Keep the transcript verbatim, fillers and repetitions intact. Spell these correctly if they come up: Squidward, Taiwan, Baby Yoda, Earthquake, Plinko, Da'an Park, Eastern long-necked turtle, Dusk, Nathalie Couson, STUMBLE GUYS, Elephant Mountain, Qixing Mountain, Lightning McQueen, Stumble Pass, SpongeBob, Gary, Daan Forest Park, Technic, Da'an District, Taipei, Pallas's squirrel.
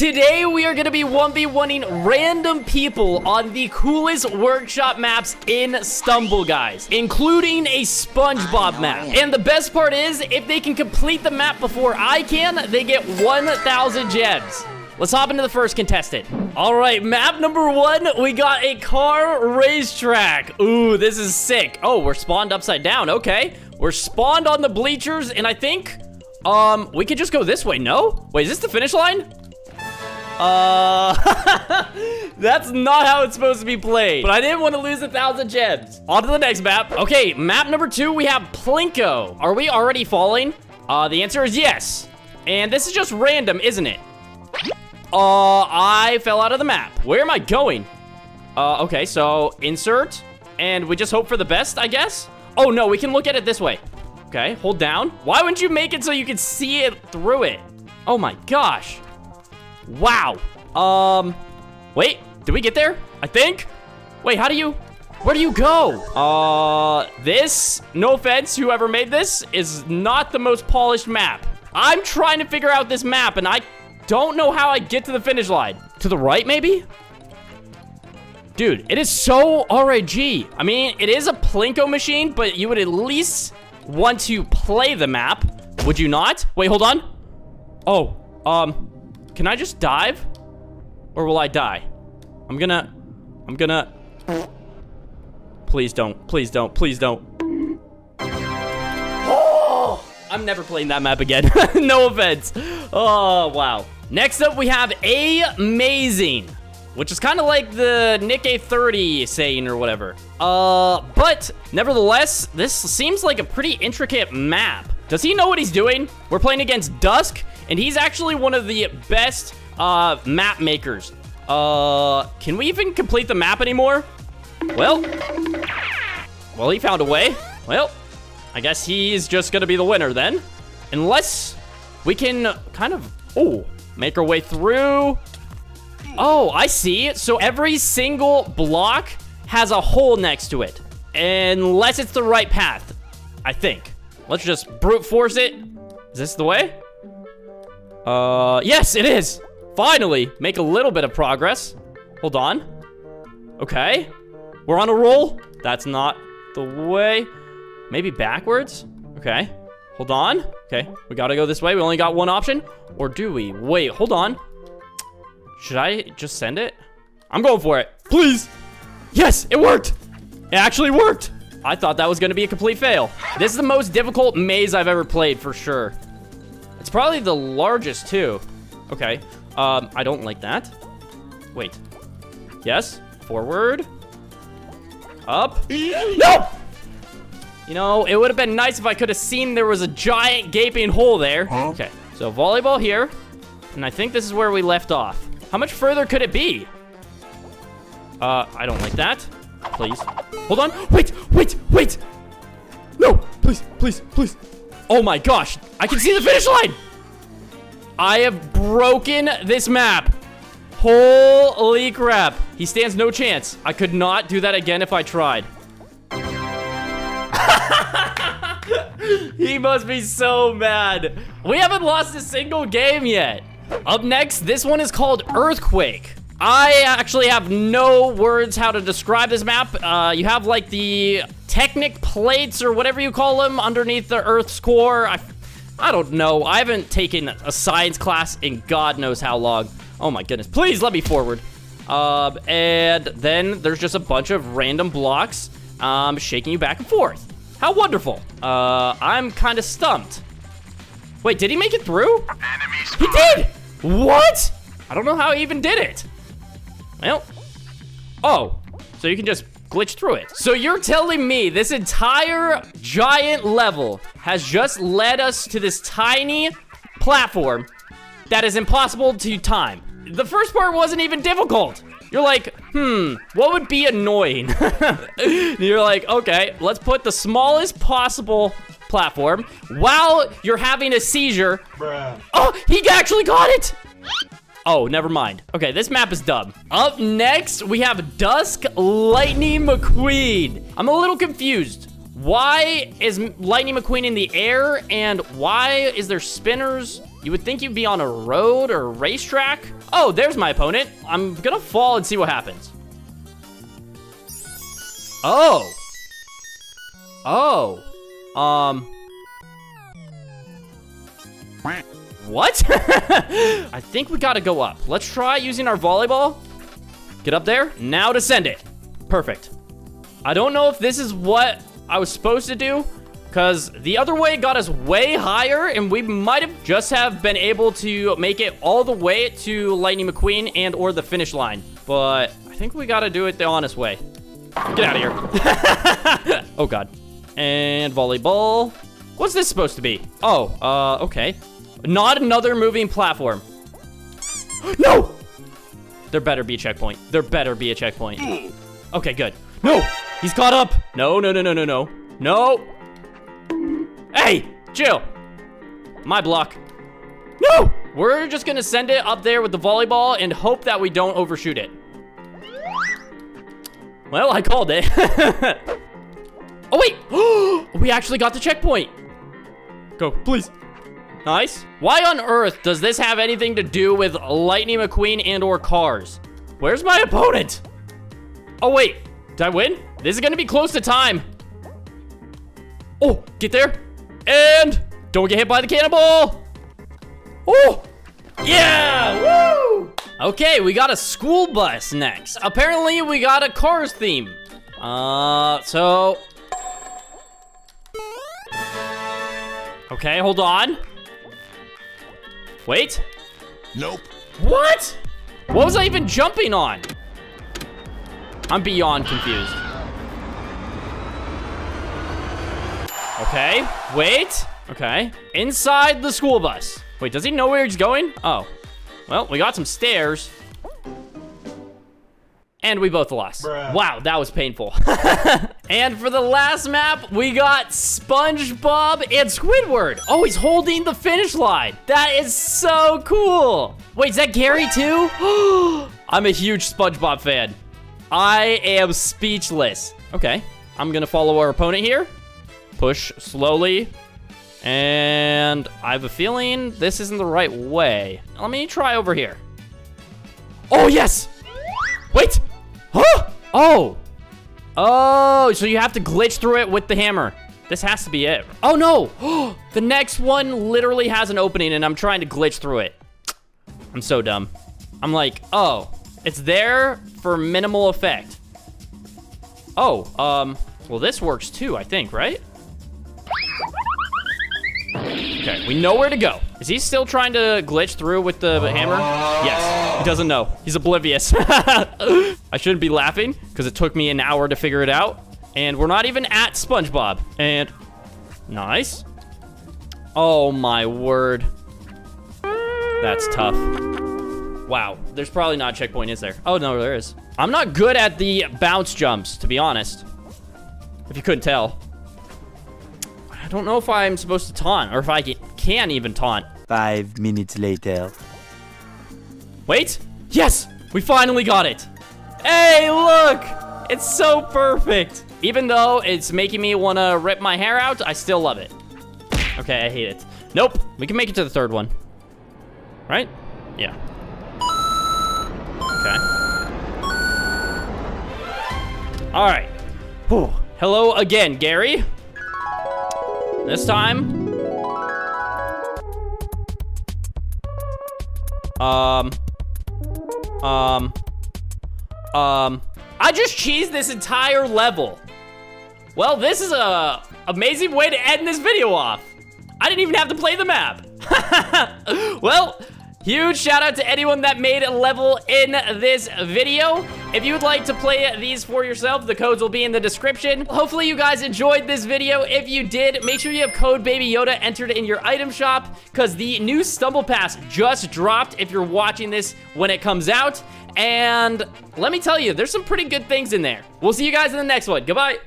Today we are going to be one v one-ing random people on the coolest workshop maps in Stumble, guys, including a SpongeBob map. And the best part is, if they can complete the map before I can, they get one thousand gems. Let's hop into the first contestant. All right, map number one, we got a car racetrack. Ooh, this is sick. Oh, we're spawned upside down. Okay, we're spawned on the bleachers, and I think um we could just go this way. No, wait, is this the finish line? Uh, that's not how it's supposed to be played, but I didn't want to lose a thousand gems. On to the next map. Okay, map number two, we have Plinko. Are we already falling? Uh, the answer is yes. And this is just random, isn't it? Uh, I fell out of the map. Where am I going? Uh, okay, so insert, and we just hope for the best, I guess? Oh, no, we can look at it this way. Okay, hold down. Why wouldn't you make it so you could see it through it? Oh, my gosh. Wow. Um, wait, did we get there? I think. Wait, how do you... Where do you go? Uh, this, no offense, whoever made this, is not the most polished map. I'm trying to figure out this map, and I... don't know how I get to the finish line. To the right, maybe? Dude, it is so R A G. I mean, it is a Plinko machine, but you would at least want to play the map. Would you not? Wait, hold on. Oh, um, can I just dive? Or will I die? I'm gonna, I'm gonna. Please don't, please don't, please don't. Oh, I'm never playing that map again. No offense. Oh, wow. Next up, we have amazing, which is kind of like the Nick A thirty saying or whatever. Uh, but nevertheless, this seems like a pretty intricate map. Does he know what he's doing? We're playing against Dusk, and he's actually one of the best uh, map makers. Uh, can we even complete the map anymore? Well, well, he found a way. Well, I guess he's just gonna be the winner then, unless we can kind of, oh, make our way through. Oh, I see. So every single block has a hole next to it, unless it's the right path, I think. Let's just brute force it. Is this the way? Uh, yes, it is. Finally, make a little bit of progress. Hold on. Okay. We're on a roll. That's not the way. Maybe backwards? Okay. Hold on. Okay, we gotta go this way. We only got one option. Or do we? Wait, hold on. Should I just send it? I'm going for it. Please. Yes, it worked. It actually worked. I thought that was gonna be a complete fail. This is the most difficult maze I've ever played, for sure. It's probably the largest, too. Okay. Um, I don't like that. Wait. Yes. Forward. Up. No! You know, it would have been nice if I could have seen there was a giant gaping hole there. Huh? Okay, so volleyball here. And I think this is where we left off. How much further could it be? Uh, I don't like that. Please. Hold on. Wait, wait, wait. No, please, please, please. Oh my gosh. I can see the finish line. I have broken this map. Holy crap. He stands no chance. I could not do that again if I tried. He must be so mad. We haven't lost a single game yet. Up next, this one is called Earthquake. I actually have no words how to describe this map. Uh, you have like the Technic plates or whatever you call them underneath the Earth's core. I, I don't know. I haven't taken a science class in God knows how long. Oh my goodness. Please let me forward. Uh, and then there's just a bunch of random blocks um, shaking you back and forth. How wonderful. Uh, I'm kind of stumped. Wait, did he make it through? He did! What? I don't know how he even did it. Well, oh, so you can just glitch through it. So you're telling me this entire giant level has just led us to this tiny platform that is impossible to time. The first part wasn't even difficult. You're like, hmm, what would be annoying? You're like, okay, let's put the smallest possible platform while you're having a seizure. Bruh. Oh, he actually got it. Oh, never mind. Okay, this map is dumb. Up next, we have Dusk, Lightning McQueen. I'm a little confused. Why is Lightning McQueen in the air, and why is there spinners You would think you'd be on a road or a racetrack. Oh, there's my opponent. I'm gonna fall and see what happens. Oh. Oh. Um. What? I think we gotta go up. Let's try using our volleyball. Get up there. Now to send it. Perfect. I don't know if this is what I was supposed to do, because the other way got us way higher, and we might have just have been able to make it all the way to Lightning McQueen and or the finish line. But I think we gotta do it the honest way. Get out of here. Oh, God. And volleyball. What's this supposed to be? Oh, uh, okay. Not another moving platform. No! There better be a checkpoint. There better be a checkpoint. Okay, good. No! He's caught up! No, no, no, no, no, no. No! Hey! Chill! My block. No! We're just gonna send it up there with the volleyball and hope that we don't overshoot it. Well, I called it. Oh, wait! We actually got the checkpoint! Go, please. Nice. Why on earth does this have anything to do with Lightning McQueen and or cars? Where's my opponent? Oh, wait. Did I win? This is gonna be close to time. Oh, get there. And don't get hit by the cannonball. Oh, yeah, woo! Okay, we got a school bus next. Apparently, we got a Cars theme. Uh, so. Okay, hold on. Wait. Nope. What? What was I even jumping on? I'm beyond confused. Okay, wait. Okay, inside the school bus. Wait, does he know where he's going? Oh, well, we got some stairs. And we both lost. Bruh. Wow, that was painful. And for the last map, we got SpongeBob and Squidward. Oh, he's holding the finish line. That is so cool. Wait, is that Gary too? I'm a huge SpongeBob fan. I am speechless. Okay, I'm gonna follow our opponent here. Push slowly. And I have a feeling this isn't the right way. Let me try over here. Oh, yes. Wait. Huh? Oh. Oh, so you have to glitch through it with the hammer. This has to be it. Oh, no. The next one literally has an opening, and I'm trying to glitch through it. I'm so dumb. I'm like, oh. It's there for minimal effect. Oh, um, well, this works too, I think, right? Okay, we know where to go. Is he still trying to glitch through with the hammer? Yes, he doesn't know. He's oblivious. I shouldn't be laughing because it took me an hour to figure it out. And we're not even at SpongeBob. And nice. Oh, my word. That's tough. Wow, there's probably not a checkpoint, is there? Oh, no, there is. I'm not good at the bounce jumps, to be honest. If you couldn't tell. I don't know if I'm supposed to taunt, or if I can even taunt. Five minutes later. Wait. Yes, we finally got it. Hey, look. It's so perfect. Even though it's making me want to rip my hair out, I still love it. Okay, I hate it. Nope, we can make it to the third one. Right? Yeah. Okay. All right. Whew. Hello again, Gary. This time. Um. Um. Um. I just cheesed this entire level. Well, this is a amazing way to end this video off. I didn't even have to play the map. Well, huge shout out to anyone that made a level in this video. If you would like to play these for yourself, the codes will be in the description. Hopefully you guys enjoyed this video. If you did, make sure you have code Baby Yoda entered in your item shop, because the new Stumble Pass just dropped if you're watching this when it comes out. And let me tell you, there's some pretty good things in there. We'll see you guys in the next one. Goodbye.